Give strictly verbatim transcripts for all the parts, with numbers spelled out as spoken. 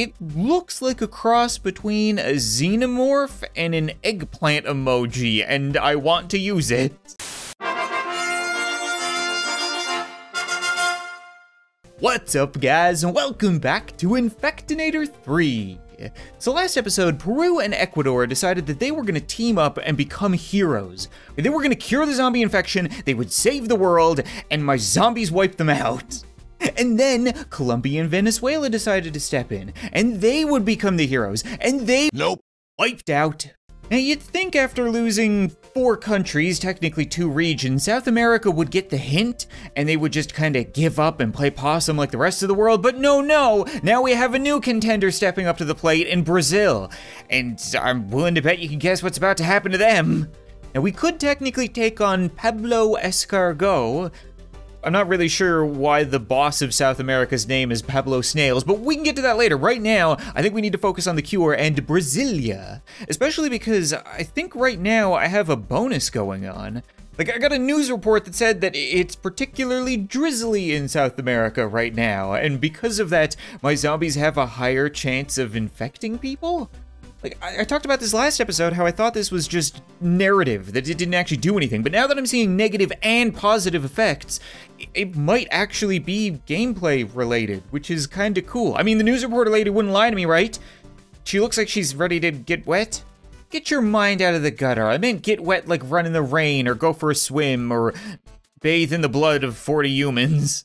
it looks like a cross between a xenomorph and an eggplant emoji, and I want to use it. What's up, guys, and welcome back to Infectonator three. So last episode, Peru and Ecuador decided that they were gonna team up and become heroes. They were gonna cure the zombie infection, they would save the world, and my zombies wiped them out. And then Colombia and Venezuela decided to step in, and they would become the heroes, and they nope. wiped out. Now you'd think after losing four countries, technically two regions, South America would get the hint, and they would just kinda give up and play possum like the rest of the world, but no, no! Now we have a new contender stepping up to the plate in Brazil, and I'm willing to bet you can guess what's about to happen to them. Now we could technically take on Pablo Escargot. I'm not really sure why the boss of South America's name is Pablo Snails, but we can get to that later. Right now, I think we need to focus on the cure and Brasilia, especially because I think right now I have a bonus going on. Like, I got a news report that said that it's particularly drizzly in South America right now, and because of that, my zombies have a higher chance of infecting people? Like, I, I talked about this last episode, how I thought this was just narrative, that it didn't actually do anything, but now that I'm seeing negative and positive effects, it, it might actually be gameplay related, which is kinda cool. I mean, the news reporter lady wouldn't lie to me, right? She looks like she's ready to get wet. Get your mind out of the gutter. I meant get wet like run in the rain, or go for a swim, or bathe in the blood of forty humans.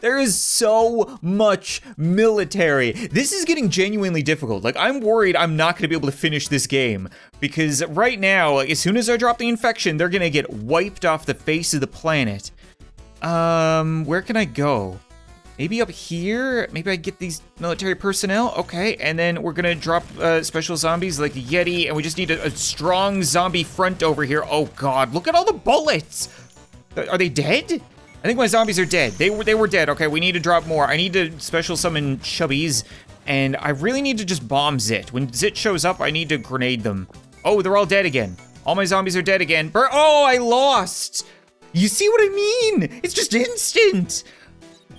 There is so much military. This is getting genuinely difficult. Like, I'm worried I'm not gonna be able to finish this game because right now, like, as soon as I drop the infection, they're gonna get wiped off the face of the planet. Um, where can I go? Maybe up here? Maybe I get these military personnel? Okay, and then we're gonna drop uh, special zombies like Yeti, and we just need a, a strong zombie front over here. Oh God, look at all the bullets. Are they dead? I think my zombies are dead. They were they were dead. Okay, we need to drop more. I need to special summon chubbies, and I really need to just bomb Zit. When Zit shows up, I need to grenade them. Oh, they're all dead again. All my zombies are dead again. Bur oh, I lost. You see what I mean? It's just instant.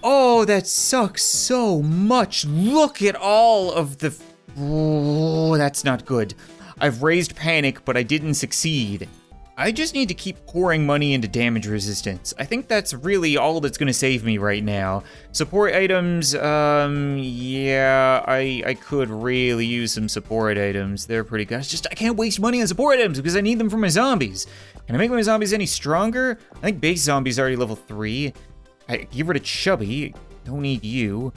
Oh, that sucks so much. Look at all of the... Oh, that's not good. I've raised panic, but I didn't succeed. I just need to keep pouring money into damage resistance. I think that's really all that's gonna save me right now. Support items, um, yeah, I, I could really use some support items. They're pretty good. It's just, I can't waste money on support items because I need them for my zombies. Can I make my zombies any stronger? I think base zombies are already level three. I get rid of Chubby, don't need you.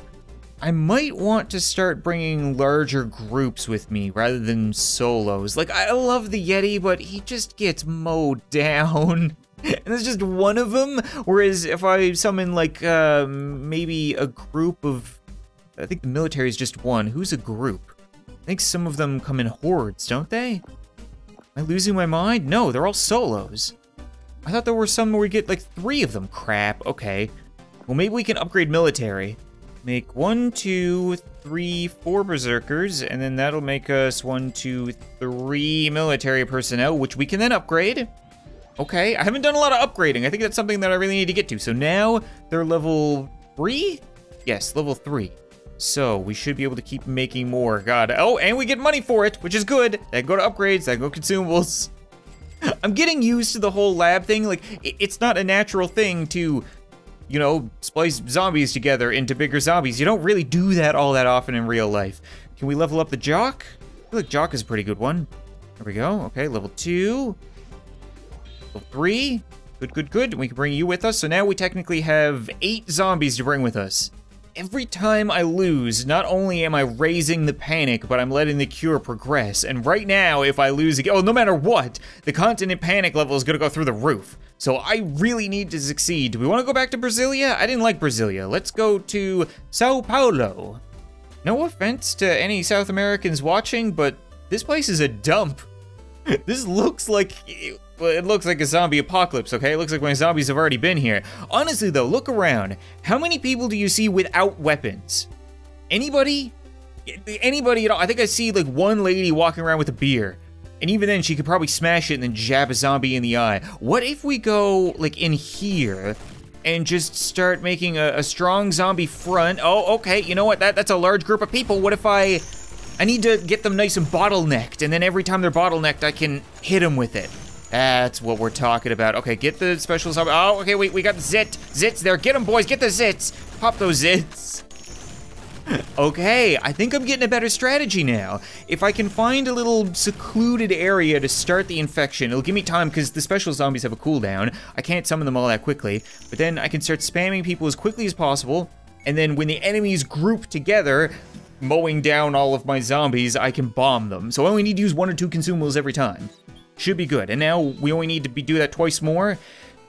I might want to start bringing larger groups with me rather than solos. Like, I love the Yeti, but he just gets mowed down. And there's just one of them, whereas if I summon, like, uh, maybe a group of... I think the military is just one. Who's a group? I think some of them come in hordes, don't they? Am I losing my mind? No, they're all solos. I thought there were some where we get, like, three of them. Crap, okay. Well, maybe we can upgrade military. Make one, two, three, four berserkers, and then that'll make us one, two, three military personnel, which we can then upgrade. Okay, I haven't done a lot of upgrading. I think that's something that I really need to get to. So now they're level three? Yes, level three. So we should be able to keep making more. God, oh, and we get money for it, which is good. That can go to upgrades, that can go consumables. I'm getting used to the whole lab thing. Like, it's not a natural thing to, you know, splice zombies together into bigger zombies. You don't really do that all that often in real life. Can we level up the Jock? I feel like Jock is a pretty good one. There we go, okay, level two. Level three, good, good, good. We can bring you with us, so now we technically have eight zombies to bring with us. Every time I lose, not only am I raising the panic, but I'm letting the cure progress. And right now, if I lose again, oh, no matter what, the continent panic level is gonna go through the roof. So I really need to succeed. Do we wanna go back to Brasilia? I didn't like Brasilia. Let's go to Sao Paulo. No offense to any South Americans watching, but this place is a dump. This looks like, it looks like a zombie apocalypse, okay? It looks like my zombies have already been here. Honestly though, look around. How many people do you see without weapons? Anybody? Anybody at all? I think I see like one lady walking around with a beer. And even then, she could probably smash it and then jab a zombie in the eye. What if we go like in here and just start making a, a strong zombie front. Oh, okay, you know what? That, that's a large group of people. What if I... I need to get them nice and bottlenecked, and then every time they're bottlenecked, I can hit them with it. That's what we're talking about. Okay, get the special zombie. Oh, okay, wait, we, we got zit. Zits there. Get them, boys. Get the zits. Pop those zits. Okay, I think I'm getting a better strategy now. If I can find a little secluded area to start the infection, it'll give me time because the special zombies have a cooldown. I can't summon them all that quickly, but then I can start spamming people as quickly as possible, and then when the enemies group together, mowing down all of my zombies, I can bomb them. So I only need to use one or two consumables every time. Should be good, and now we only need to be do that twice more.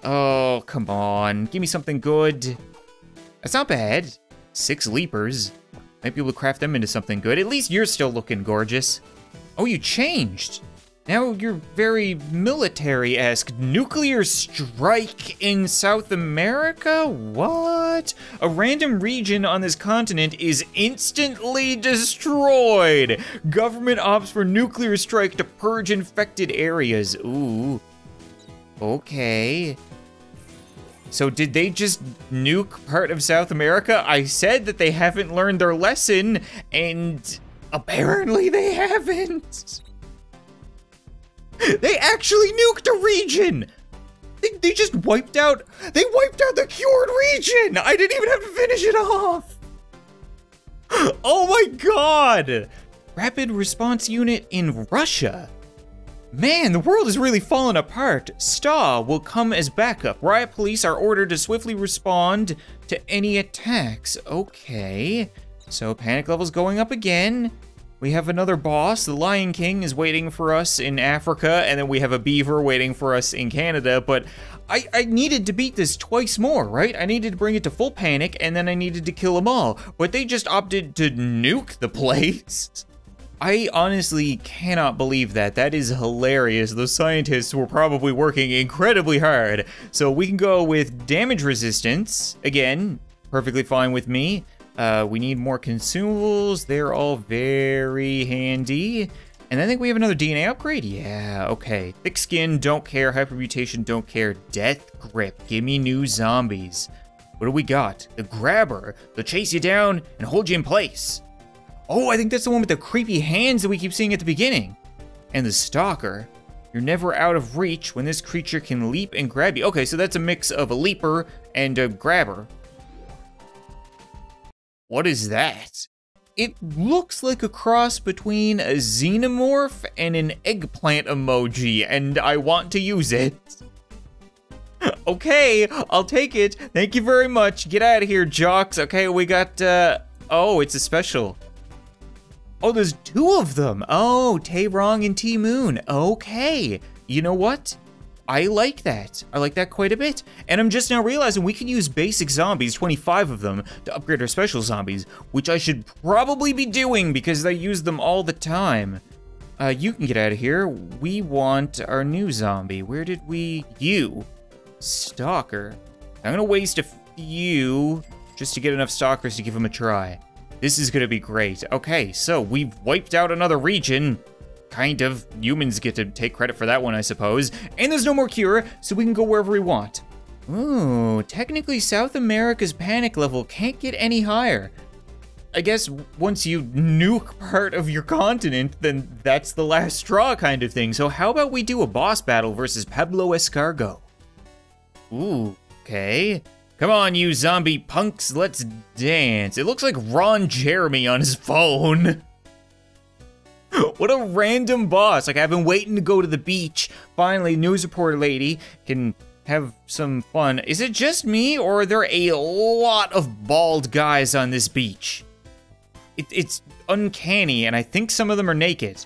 Oh, come on, give me something good. That's not bad. Six leapers. Might be able to craft them into something good. At least you're still looking gorgeous. Oh, you changed. Now you're very military-esque. Nuclear strike in South America? What? A random region on this continent is instantly destroyed. Government opts for nuclear strike to purge infected areas. Ooh. Okay. So did they just nuke part of South America? I said that they haven't learned their lesson, and apparently they haven't. They actually nuked a region. They, they just wiped out, they wiped out the cured region. I didn't even have to finish it off. Oh my God. Rapid response unit in Russia. Man, the world is really falling apart. Staw will come as backup. Riot police are ordered to swiftly respond to any attacks. Okay, so panic level's going up again. We have another boss. The Lion King is waiting for us in Africa, and then we have a beaver waiting for us in Canada, but I, I needed to beat this twice more, right? I needed to bring it to full panic, and then I needed to kill them all, but they just opted to nuke the place. I honestly cannot believe that. That is hilarious. Those scientists were probably working incredibly hard. So we can go with damage resistance. Again, perfectly fine with me. Uh, we need more consumables. They're all very handy. And I think we have another D N A upgrade. Yeah, okay. Thick skin, don't care. Hypermutation, don't care. Death grip, give me new zombies. What do we got? The grabber. They'll chase you down and hold you in place. Oh, I think that's the one with the creepy hands that we keep seeing at the beginning. And the stalker. You're never out of reach when this creature can leap and grab you. Okay, so that's a mix of a leaper and a grabber. What is that? It looks like a cross between a xenomorph and an eggplant emoji, and I want to use it. Okay, I'll take it. Thank you very much. Get out of here, jocks. Okay, we got, uh, oh, it's a special. Oh, there's two of them. Oh, Tae-Rong and T-Moon. Okay, you know what? I like that. I like that quite a bit. And I'm just now realizing we can use basic zombies, twenty-five of them, to upgrade our special zombies, which I should probably be doing because I use them all the time. Uh, you can get out of here. We want our new zombie. Where did we, you, stalker. I'm gonna waste a few just to get enough stalkers to give him a try. This is gonna be great. Okay, so we've wiped out another region. Kind of. Humans get to take credit for that one, I suppose. And there's no more cure, so we can go wherever we want. Ooh, technically South America's panic level can't get any higher. I guess once you nuke part of your continent, then that's the last straw kind of thing. So how about we do a boss battle versus Pablo Escargot? Ooh, okay. Come on, you zombie punks, let's dance. It looks like Ron Jeremy on his phone. What a random boss. Like, I've been waiting to go to the beach. Finally, news reporter lady can have some fun. Is it just me, or are there a lot of bald guys on this beach? It, it's uncanny, and I think some of them are naked.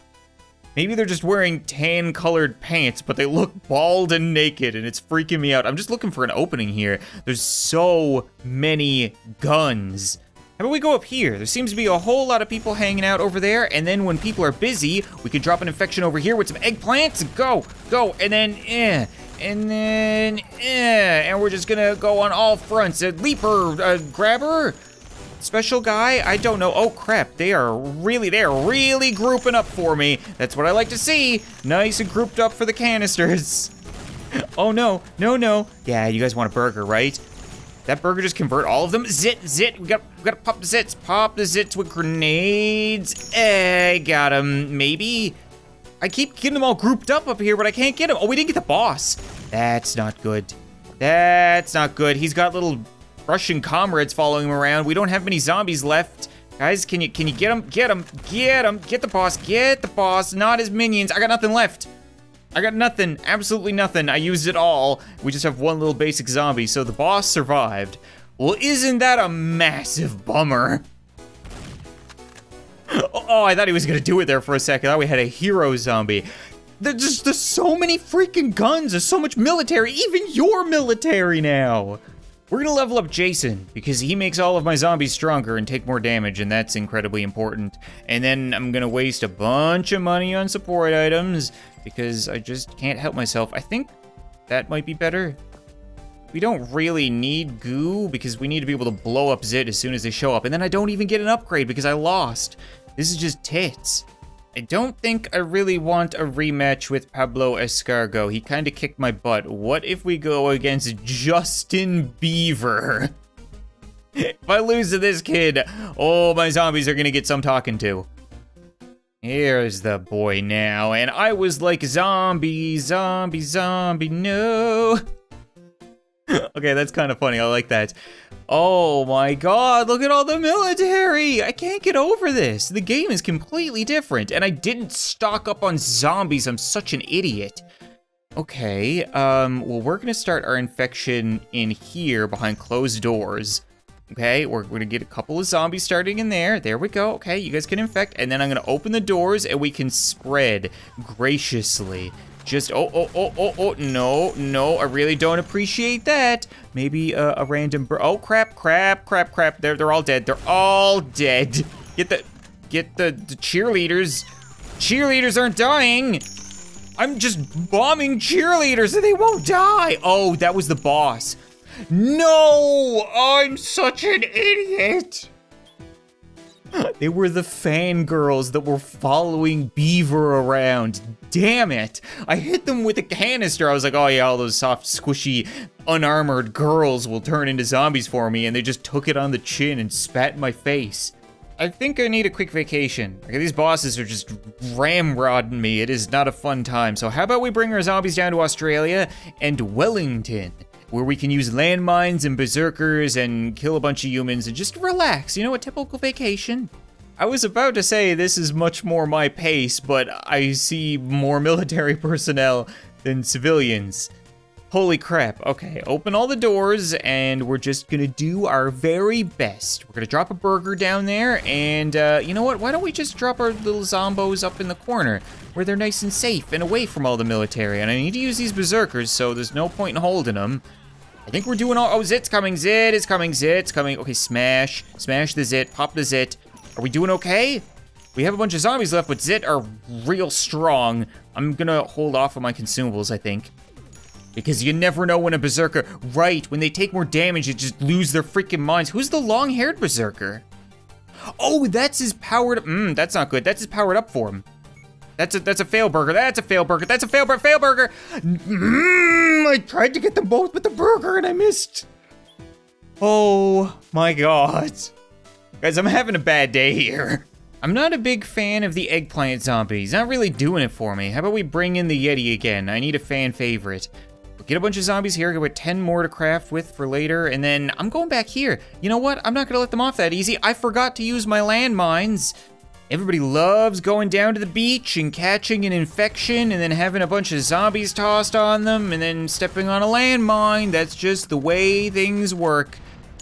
Maybe they're just wearing tan-colored pants, but they look bald and naked, and it's freaking me out. I'm just looking for an opening here. There's so many guns. How about we go up here? There seems to be a whole lot of people hanging out over there, and then when people are busy, we can drop an infection over here with some eggplants. Go, go, and then, eh, and then, eh, and we're just gonna go on all fronts. A leaper, a grabber, special guy, I don't know. Oh crap, they are really, they are really grouping up for me. That's what I like to see. Nice and grouped up for the canisters. Oh no, no, no. Yeah, you guys want a burger, right? That burger just convert all of them? Zit, zit, we gotta, we gotta pop the zits. Pop the zits with grenades. Eh, got him, maybe? I keep getting them all grouped up up here, but I can't get them. Oh, we didn't get the boss. That's not good. That's not good. He's got little Russian comrades following him around. We don't have many zombies left. Guys, can you can you get him? Get him, get him, get the boss, get the boss, not his minions. I got nothing left. I got nothing, absolutely nothing. I used it all. We just have one little basic zombie, so the boss survived. Well, isn't that a massive bummer? Oh, I thought he was gonna do it there for a second. I thought we had a hero zombie. There's just there's so many freaking guns. There's so much military, even your military now. We're gonna level up Jason because he makes all of my zombies stronger and take more damage, and that's incredibly important. And then I'm gonna waste a bunch of money on support items because I just can't help myself. I think that might be better. We don't really need goo because we need to be able to blow up Zit as soon as they show up. And then I don't even get an upgrade because I lost. This is just tits. I don't think I really want a rematch with Pablo Escargot. He kind of kicked my butt. What if we go against Justin Beaver? If I lose to this kid, oh, my zombies are gonna get some talking to. Here's the boy now, and I was like, zombie, zombie, zombie, no. Okay, that's kind of funny, I like that. Oh my god, look at all the military! I can't get over this. The game is completely different, and I didn't stock up on zombies. I'm such an idiot. Okay, um, well, we're gonna start our infection in here behind closed doors. Okay, we're gonna get a couple of zombies starting in there. There we go, okay, you guys can infect, and then I'm gonna open the doors and we can spread graciously. Just, oh, oh, oh, oh, oh, no, no, I really don't appreciate that. Maybe uh, a random, bur oh, crap, crap, crap, crap. They're, they're all dead, they're all dead. Get the, get the, the cheerleaders. Cheerleaders aren't dying. I'm just bombing cheerleaders and they won't die. Oh, that was the boss. No, I'm such an idiot. They were the fangirls that were following Beaver around. Damn it. I hit them with a canister. I was like, oh yeah, all those soft, squishy, unarmored girls will turn into zombies for me, and they just took it on the chin and spat in my face. I think I need a quick vacation. Okay, these bosses are just ramrodding me. It is not a fun time. So how about we bring our zombies down to Australia and Wellington, where we can use landmines and berserkers and kill a bunch of humans and just relax. You know, a typical vacation. I was about to say this is much more my pace, but I see more military personnel than civilians. Holy crap. Okay, open all the doors and we're just gonna do our very best. We're gonna drop a burger down there and uh, you know what? Why don't we just drop our little zombos up in the corner where they're nice and safe and away from all the military. And I need to use these berserkers, so there's no point in holding them. I think we're doing all, oh, Zit's coming, Zit is coming, Zit's coming. Okay, smash, smash the Zit, pop the Zit. Are we doing okay? We have a bunch of zombies left, but Zit are real strong. I'm gonna hold off on my consumables, I think. Because you never know when a berserker, right, when they take more damage, they just lose their freaking minds. Who's the long-haired berserker? Oh, that's his powered, mmm, that's not good. That's his powered up form. That's a, that's a fail burger, that's a fail burger, that's a fail burger, fail burger. Mmm, I tried to get them both with the burger and I missed. Oh my God. Guys, I'm having a bad day here. I'm not a big fan of the eggplant zombie. He's not really doing it for me. How about we bring in the Yeti again? I need a fan favorite. We'll get a bunch of zombies here, go with ten more to craft with for later, and then I'm going back here. You know what? I'm not gonna let them off that easy. I forgot to use my landmines. Everybody loves going down to the beach and catching an infection and then having a bunch of zombies tossed on them and then stepping on a landmine. That's just the way things work.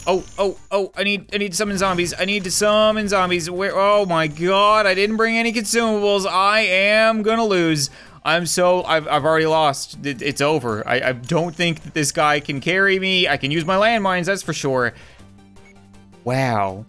Oh, oh, oh, I need I need to summon zombies. I need to summon zombies. Where, oh my God, I didn't bring any consumables. I am gonna lose. I'm so, I've, I've already lost. It, it's over. I, I don't think that this guy can carry me. I can use my landmines, that's for sure. Wow.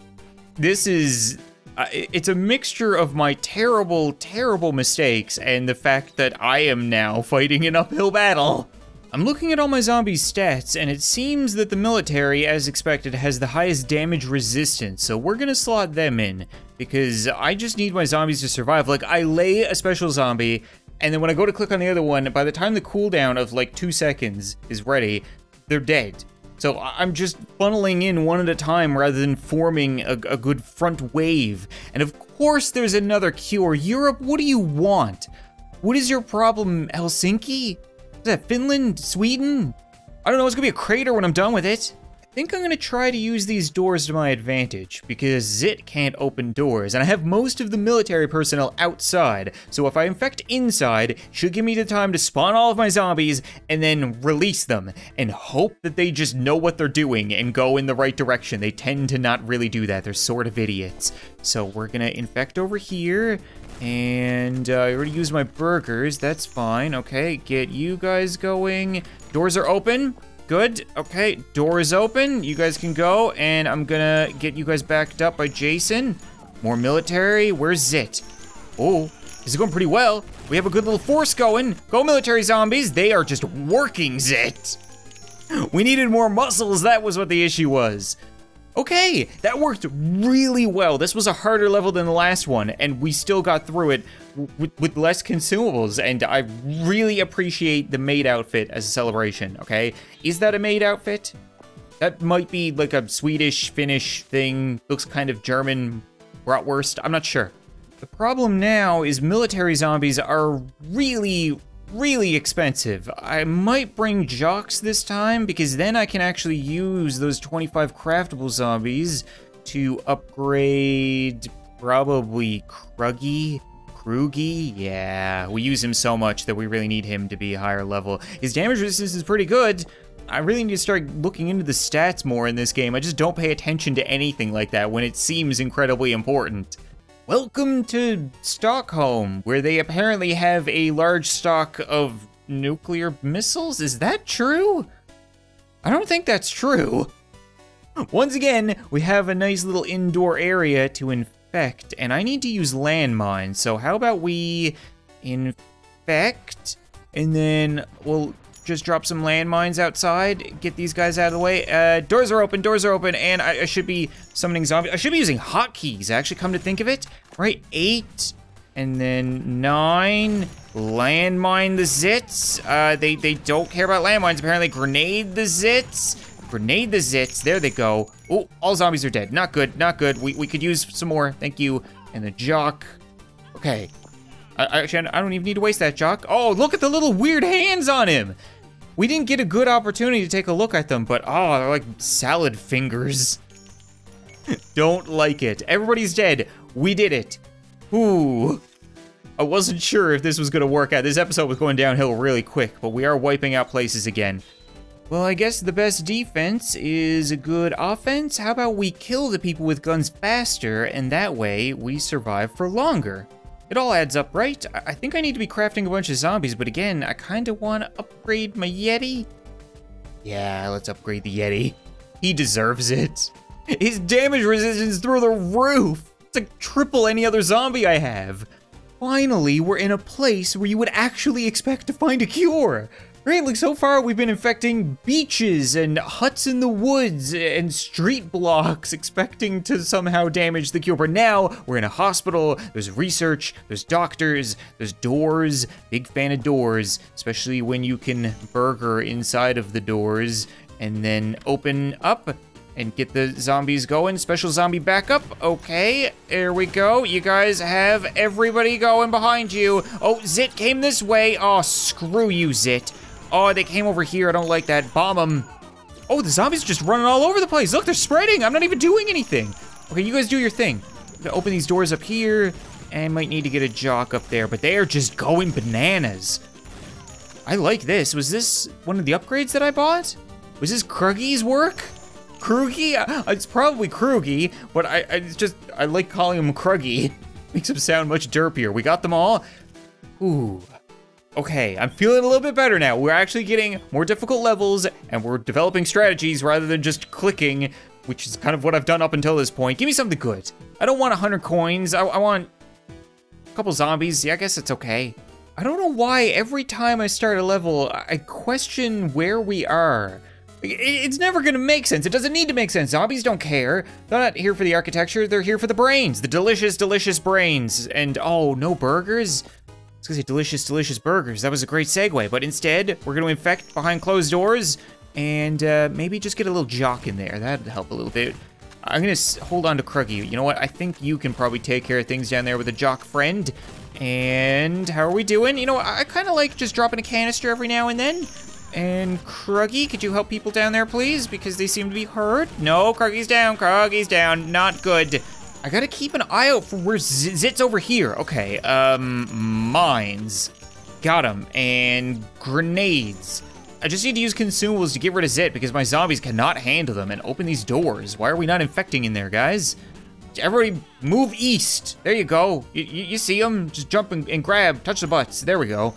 This is, Uh, it's a mixture of my terrible, terrible mistakes and the fact that I am now fighting an uphill battle. I'm looking at all my zombie stats, and it seems that the military, as expected, has the highest damage resistance, so we're gonna slot them in, because I just need my zombies to survive. Like, I lay a special zombie, and then when I go to click on the other one, by the time the cooldown of, like, two seconds is ready, they're dead. So I'm just funneling in one at a time rather than forming a, a good front wave. And of course there's another cure. Europe, what do you want? What is your problem, Helsinki? Is that Finland? Sweden? I don't know, it's gonna be a crater when I'm done with it. I think I'm gonna try to use these doors to my advantage, because Zit can't open doors, and I have most of the military personnel outside, so if I infect inside, it should give me the time to spawn all of my zombies, and then release them, and hope that they just know what they're doing and go in the right direction. They tend to not really do that, they're sort of idiots. So we're gonna infect over here, and uh, I already used my burgers, that's fine. Okay, get you guys going. Doors are open, good. Okay, door is open, you guys can go, and I'm gonna get you guys backed up by Jason. More military, where's Zit? Oh, this is going pretty well. We have a good little force going. Go military zombies, they are just working Zit. We needed more muscles, that was what the issue was. Okay, that worked really well. This was a harder level than the last one, and we still got through it with, with less consumables, and I really appreciate the maid outfit as a celebration, okay? Is that a maid outfit? That might be like a Swedish, Finnish thing. Looks kind of German, bratwurst, I'm not sure. The problem now is military zombies are really, really expensive. I might bring Jocks this time because then I can actually use those twenty-five craftable zombies to upgrade probably Kruggy. Kruggy, yeah, we use him so much that we really need him to be higher level. His damage resistance is pretty good. I really need to start looking into the stats more in this game. I just don't pay attention to anything like that when it seems incredibly important. Welcome to Stockholm, where they apparently have a large stock of nuclear missiles. Is that true? I don't think that's true. Once again, we have a nice little indoor area to infect, and I need to use landmines. So how about we infect, and then we'll just drop some landmines outside, get these guys out of the way. Uh, doors are open, doors are open, and I, I should be summoning zombies. I should be using hotkeys, actually, come to think of it. Right, eight, and then nine. Landmine the zits. Uh, they, they don't care about landmines, apparently. Grenade the zits. Grenade the zits, there they go. Oh, all zombies are dead, not good, not good. We, we could use some more, thank you. And the jock, okay. I, actually, I don't even need to waste that jock. Oh, look at the little weird hands on him. We didn't get a good opportunity to take a look at them, but oh, they're like salad fingers. Don't like it. Everybody's dead. We did it. Ooh. I wasn't sure if this was gonna work out. This episode was going downhill really quick, but we are wiping out places again. Well, I guess the best defense is a good offense. How about we kill the people with guns faster, and that way we survive for longer. It all adds up, right? I think I need to be crafting a bunch of zombies, but again, I kind of want to upgrade my Yeti. Yeah, let's upgrade the Yeti. He deserves it. His damage resistance is through the roof. It's like triple any other zombie I have. Finally, we're in a place where you would actually expect to find a cure. Right, like so far we've been infecting beaches and huts in the woods and street blocks expecting to somehow damage the cure, but now we're in a hospital, there's research, there's doctors, there's doors, big fan of doors, especially when you can burger inside of the doors and then open up and get the zombies going. Special zombie backup, okay, there we go. You guys have everybody going behind you. Oh, Zit came this way, oh, screw you, Zit. Oh, they came over here, I don't like that. Bomb them. Oh, the zombies are just running all over the place. Look, they're spreading, I'm not even doing anything. Okay, you guys do your thing. I'm gonna open these doors up here, and I might need to get a jock up there, but they are just going bananas. I like this. Was this one of the upgrades that I bought? Was this Kruggy's work? Kruggy? It's probably Kruggy, but I, I just, I like calling him Kruggy. Makes him sound much derpier. We got them all. Ooh. Okay, I'm feeling a little bit better now. We're actually getting more difficult levels and we're developing strategies rather than just clicking, which is kind of what I've done up until this point. Give me something good. I don't want one hundred coins. I, I want a couple zombies. Yeah, I guess it's okay. I don't know why every time I start a level, I question where we are. It's never gonna make sense. It doesn't need to make sense. Zombies don't care. They're not here for the architecture. They're here for the brains, the delicious, delicious brains. And oh, no burgers? I was gonna say delicious, delicious burgers. That was a great segue, but instead, we're gonna infect behind closed doors and uh, maybe just get a little jock in there. That'd help a little bit. I'm going to hold on to Kruggy. You know what? I think you can probably take care of things down there with a jock friend. And how are we doing? You know, I kind of like just dropping a canister every now and then. And Kruggy, could you help people down there, please? Because they seem to be hurt. No, Kruggy's down. Kruggy's down. Not good. I got to keep an eye out for where Z Zit's over here. Okay, um, mines. Got him. And grenades. I just need to use consumables to get rid of Zit because my zombies cannot handle them. And open these doors. Why are we not infecting in there, guys? Everybody move east. There you go. You, you, you see them? Just jump and, and grab. Touch the butts. There we go.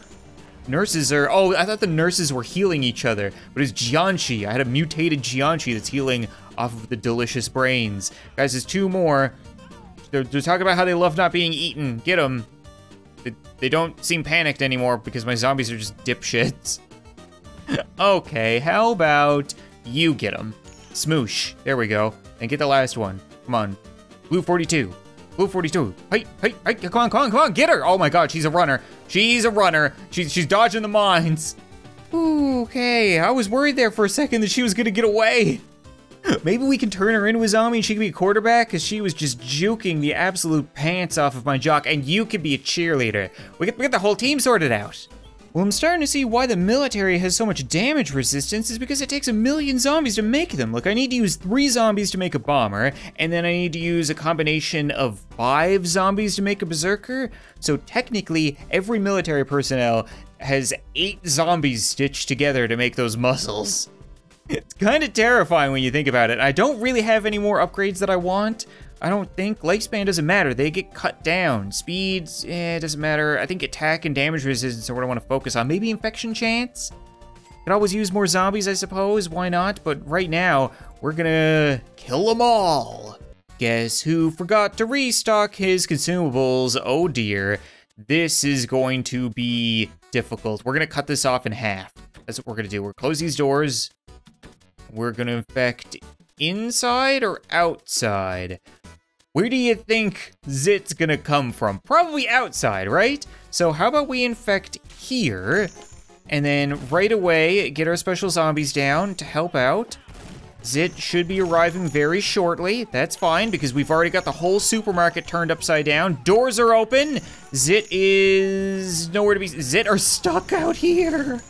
Nurses are... Oh, I thought the nurses were healing each other. But it's Gianchi. I had a mutated Gianchi that's healing off of the delicious brains. Guys, there's two more. They're, they're talking about how they love not being eaten. Get them. They, they don't seem panicked anymore because my zombies are just dipshits. Okay, how about you get them? Smoosh. There we go. And get the last one. Come on. Blue forty-two. Blue forty-two. Hey, hey, hey, come on, come on, come on, get her! Oh my god, she's a runner. She's a runner. She's, she's dodging the mines. Ooh, okay, I was worried there for a second that she was gonna get away. Maybe we can turn her into a zombie and she can be a quarterback because she was just juking the absolute pants off of my jock, and you could be a cheerleader. We get, we get the whole team sorted out. Well, I'm starting to see why the military has so much damage resistance is because it takes a million zombies to make them. Look, I need to use three zombies to make a bomber, and then I need to use a combination of five zombies to make a berserker. So technically, every military personnel has eight zombies stitched together to make those muscles. It's kind of terrifying when you think about it. I don't really have any more upgrades that I want. I don't think. Lifespan doesn't matter. They get cut down. Speeds, eh, doesn't matter. I think attack and damage resistance are what I want to focus on. Maybe infection chance? Could always use more zombies, I suppose. Why not? But right now, we're gonna kill them all. Guess who forgot to restock his consumables? Oh dear. This is going to be difficult. We're gonna cut this off in half. That's what we're gonna do. We're gonna close these doors. We're gonna infect inside or outside? Where do you think Zit's gonna come from? Probably outside, right? So how about we infect here, and then right away, get our special zombies down to help out. Zit should be arriving very shortly. That's fine, because we've already got the whole supermarket turned upside down. Doors are open. Zit is nowhere to be. Zit are stuck out here.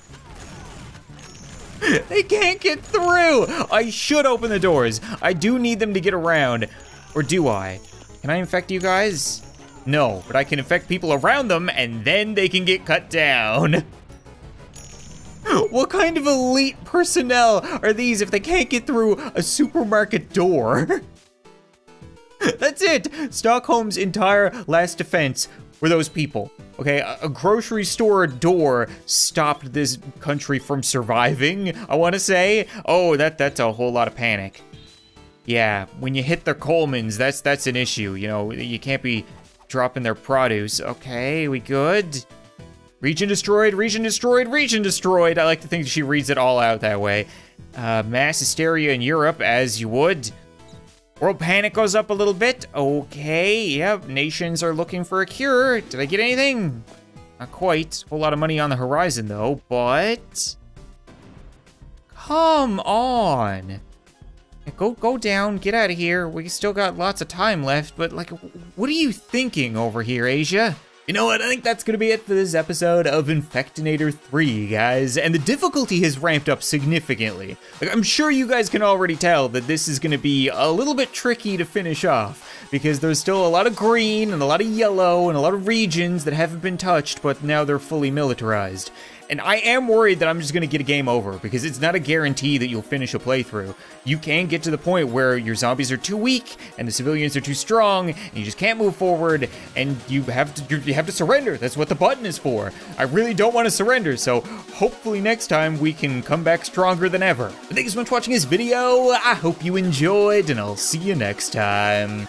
They can't get through. I should open the doors. I do need them to get around. Or do I? Can I infect you guys? No, but I can infect people around them and then they can get cut down. What kind of elite personnel are these if they can't get through a supermarket door? That's it. Stockholm's entire last defense were those people. Okay, a grocery store door stopped this country from surviving, I want to say. Oh, that that's a whole lot of panic. Yeah, when you hit the Colemans, that's that's an issue. You know, you can't be dropping their produce. Okay, we good? Region destroyed, region destroyed, region destroyed. I like to think she reads it all out that way. Uh, mass hysteria in Europe, as you would. World panic goes up a little bit. Okay, yep, nations are looking for a cure. Did I get anything? Not quite. Whole lot of money on the horizon, though, but... Come on. Go go down, get out of here. We still got lots of time left, but like, what are you thinking over here, Asia? You know what, I think that's gonna be it for this episode of Infectonator three, guys. And the difficulty has ramped up significantly. Like, I'm sure you guys can already tell that this is gonna be a little bit tricky to finish off because there's still a lot of green and a lot of yellow and a lot of regions that haven't been touched, but now they're fully militarized. And I am worried that I'm just gonna get a game over because it's not a guarantee that you'll finish a playthrough. You can get to the point where your zombies are too weak and the civilians are too strong and you just can't move forward and you have to you have to surrender. That's what the button is for. I really don't want to surrender, so hopefully next time we can come back stronger than ever. But thank you so much for watching this video. I hope you enjoyed and I'll see you next time.